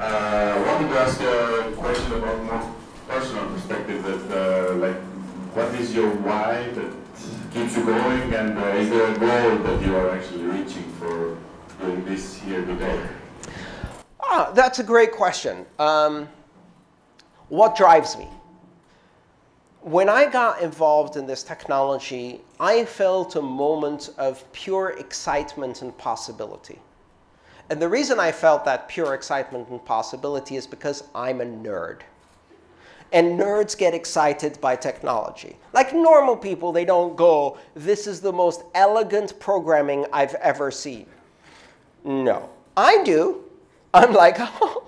I wanted to ask a question about more personal perspective. That like, what is your why that keeps you going, and is there a goal that you are actually reaching for doing this here today? Ah, that's a great question. What drives me? When I got involved in this technology, I felt a moment of pure excitement and possibility. And the reason I felt that pure excitement and possibility is because I'm a nerd. And nerds get excited by technology. Like normal people, they don't go, "This is the most elegant programming I've ever seen." No. I do. I'm like, "Oh,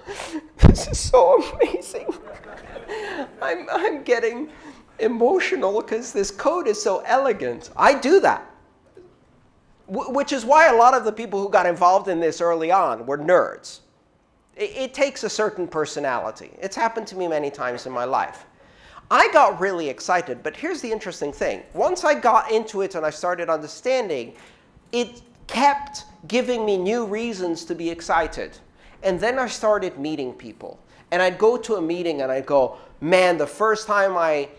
this is so amazing." I'm getting emotional because this code is so elegant. I do that. Which is why a lot of the people who got involved in this early on were nerds. It takes a certain personality. It's happened to me many times in my life. I got really excited, but here's the interesting thing. Once I got into it and I started understanding, it kept giving me new reasons to be excited. And then I started meeting people. And I'd go to a meeting and I'd go, "Man, the first time I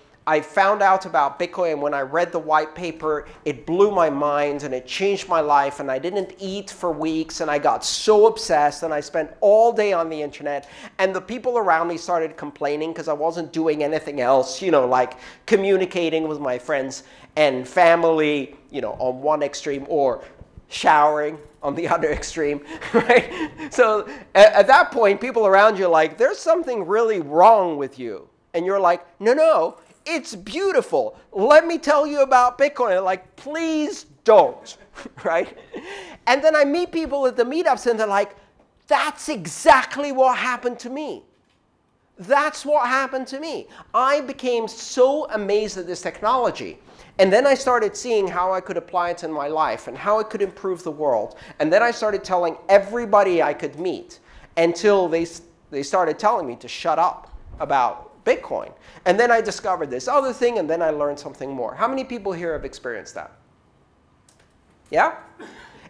found out about Bitcoin, when I read the white paper, it blew my mind and it changed my life, and I didn't eat for weeks and I got so obsessed and I spent all day on the internet, and the people around me started complaining because I wasn't doing anything else, like communicating with my friends and family, on one extreme, or showering on the other extreme," right? So at that point, people around you are like, "There's something really wrong with you." And you're like, "No, no. It's beautiful. Let me tell you about Bitcoin." Like, please don't, right? And then I meet people at the meetups and they're like, "That's exactly what happened to me. That's what happened to me. I became so amazed at this technology. And then I started seeing how I could apply it in my life and how it could improve the world. And then I started telling everybody I could meet until they started telling me to shut up about Bitcoin. And then I discovered this other thing, and then I learned something more." How many people here have experienced that? Yeah?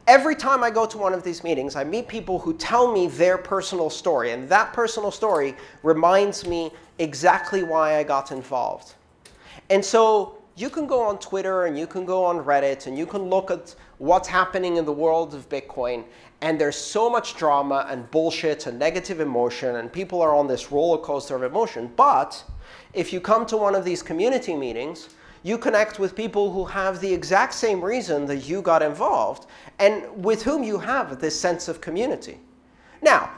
Every time I go to one of these meetings, I meet people who tell me their personal story, and that personal story reminds me exactly why I got involved. And so you can go on Twitter, and you can go on Reddit, and you can look at what's happening in the world of Bitcoin, and there's so much drama and bullshit and negative emotion, and people are on this roller coaster of emotion. But if you come to one of these community meetings, you connect with people who have the exact same reason that you got involved, and with whom you have this sense of community. Now,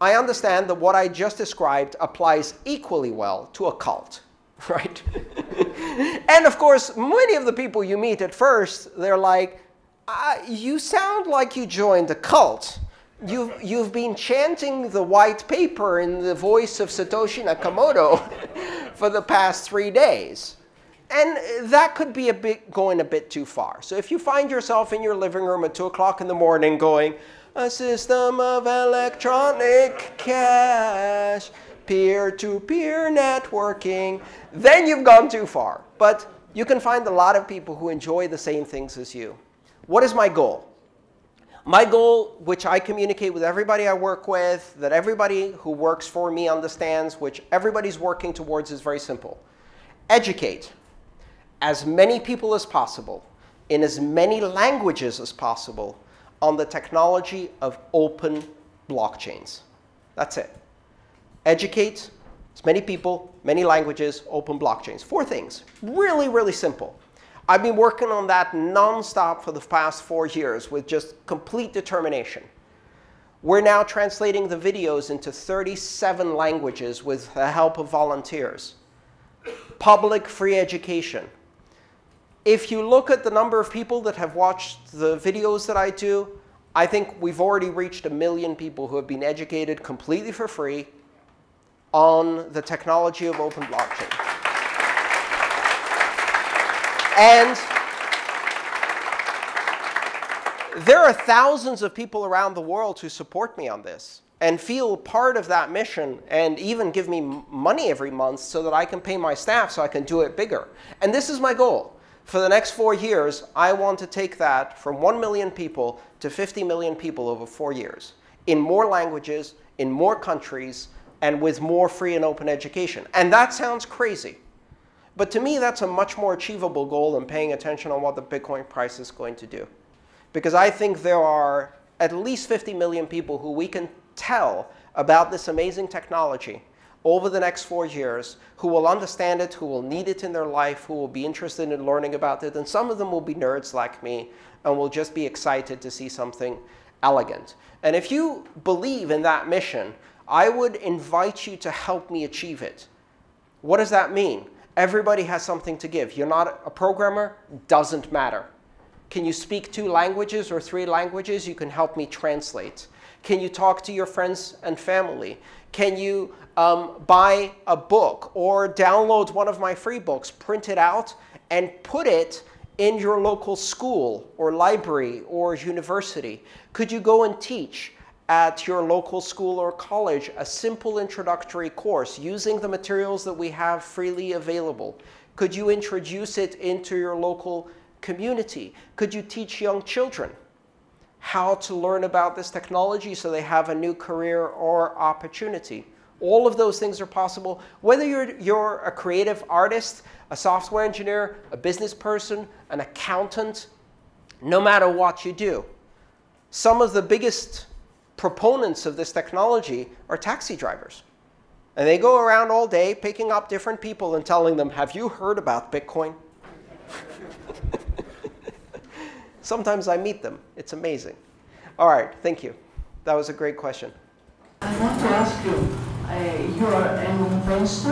I understand that what I just described applies equally well to a cult, right? And of course, many of the people you meet at first, they're like, "You sound like you joined a cult. You've been chanting the white paper in the voice of Satoshi Nakamoto for the past 3 days." And that could be going a bit too far. So if you find yourself in your living room at 2:00 in the morning going, "A system of electronic cash, peer-to-peer networking," then you've gone too far. But you can find a lot of people who enjoy the same things as you. What is my goal? My goal, which I communicate with everybody I work with, that everybody who works for me understands, which everybody's working towards, is very simple. Educate as many people as possible, in as many languages as possible, on the technology of open blockchains. That's it. Educate as many people, many languages, open blockchains. 4 things. Really, really simple. I've been working on that nonstop for the past 4 years with just complete determination. We're now translating the videos into 37 languages with the help of volunteers. Public free education. If you look at the number of people that have watched the videos that I do, I think we've already reached 1 million people who have been educated completely for free on the technology of open blockchain. And there are thousands of people around the world who support me on this and feel part of that mission and even give me money every month so that I can pay my staff so I can do it bigger. And this is my goal. For the next 4 years, I want to take that from 1 million people to 50 million people over 4 years, in more languages, in more countries and with more free and open education. And that sounds crazy. But to me, that's a much more achievable goal than paying attention on what the Bitcoin price is going to do. Because I think there are at least 50 million people who we can tell about this amazing technology over the next 4 years, who will understand it, who will need it in their life, who will be interested in learning about it. And some of them will be nerds like me and will just be excited to see something elegant. And if you believe in that mission, I would invite you to help me achieve it. What does that mean? Everybody has something to give. You're not a programmer? Doesn't matter. Can you speak 2 languages or 3 languages? You can help me translate. Can you talk to your friends and family? Can you buy a book or download one of my free books, print it out, and put it in your local school or library or university? Could you go and teach at your local school or college a simple introductory course using the materials that we have freely available? Could you introduce it into your local community? Could you teach young children how to learn about this technology so they have a new career or opportunity? All of those things are possible. Whether you're a creative artist, a software engineer, a business person, an accountant, no matter what you do. Some of the biggest proponents of this technology are taxi drivers. And they go around all day picking up different people and telling them, have you heard about Bitcoin? Sometimes I meet them. It's amazing. All right, thank you. That was a great question. I want to ask you, you're an investor,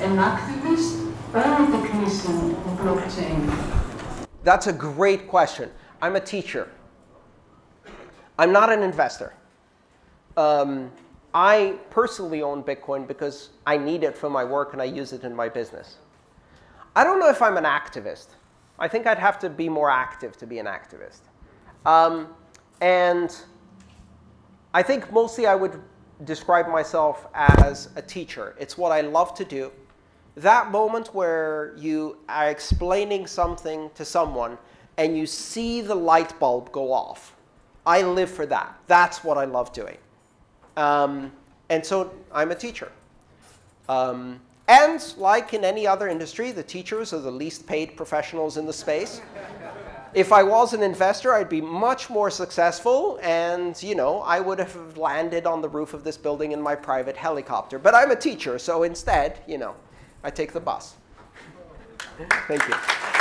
an activist, or a technician of blockchain? That's a great question. I'm a teacher. I'm not an investor. I personally own Bitcoin because I need it for my work and I use it in my business. I don't know if I'm an activist. I think I'd have to be more active to be an activist. And I think mostly I would describe myself as a teacher. It's what I love to do. That moment where you are explaining something to someone and you see the light bulb go off. I live for that. That's what I love doing. And so I'm a teacher. And like in any other industry, the teachers are the least paid professionals in the space. If I was an investor, I'd be much more successful. And I would have landed on the roof of this building in my private helicopter. But I'm a teacher, so instead, I take the bus. Thank you.